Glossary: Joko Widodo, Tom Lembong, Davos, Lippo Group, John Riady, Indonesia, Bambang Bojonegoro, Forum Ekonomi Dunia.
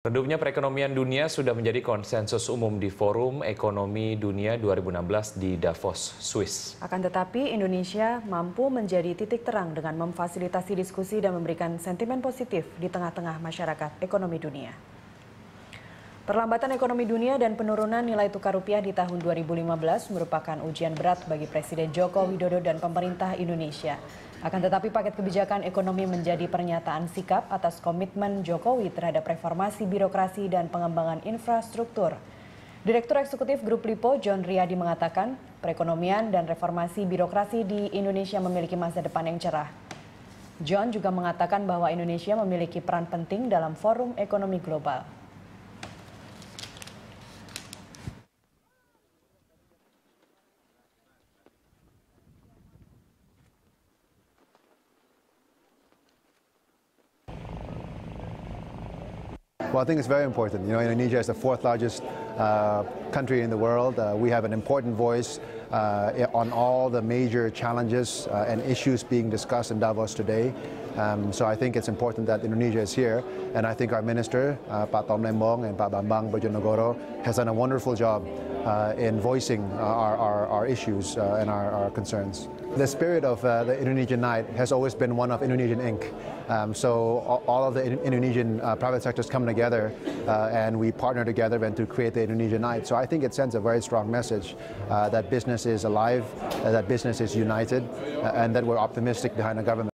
Redupnya perekonomian dunia sudah menjadi konsensus umum di Forum Ekonomi Dunia 2016 di Davos, Swiss. Akan tetapi, Indonesia mampu menjadi titik terang dengan memfasilitasi diskusi dan memberikan sentimen positif di tengah-tengah masyarakat ekonomi dunia. Perlambatan ekonomi dunia dan penurunan nilai tukar rupiah di tahun 2015 merupakan ujian berat bagi Presiden Joko Widodo dan pemerintah Indonesia. Akan tetapi paket kebijakan ekonomi menjadi pernyataan sikap atas komitmen Jokowi terhadap reformasi birokrasi dan pengembangan infrastruktur. Direktur Eksekutif Grup Lippo, John Riady mengatakan, perekonomian dan reformasi birokrasi di Indonesia memiliki masa depan yang cerah. John juga mengatakan bahwa Indonesia memiliki peran penting dalam forum ekonomi global. Well, I think it's very important. You know, Indonesia is the fourth largest country in the world. We have an important voice on all the major challenges and issues being discussed in Davos today. So I think it's important that Indonesia is here. And I think our minister, Pak Tom Lembong and Pak Bambang Bojonegoro, has done a wonderful job in voicing our issues and our concerns. The spirit of the Indonesian night has always been one of Indonesian Inc. So all of the Indonesian private sectors come together and we partner together and to create the Indonesian night. So I think it sends a very strong message that business is alive, that business is united, and that we're optimistic behind the government.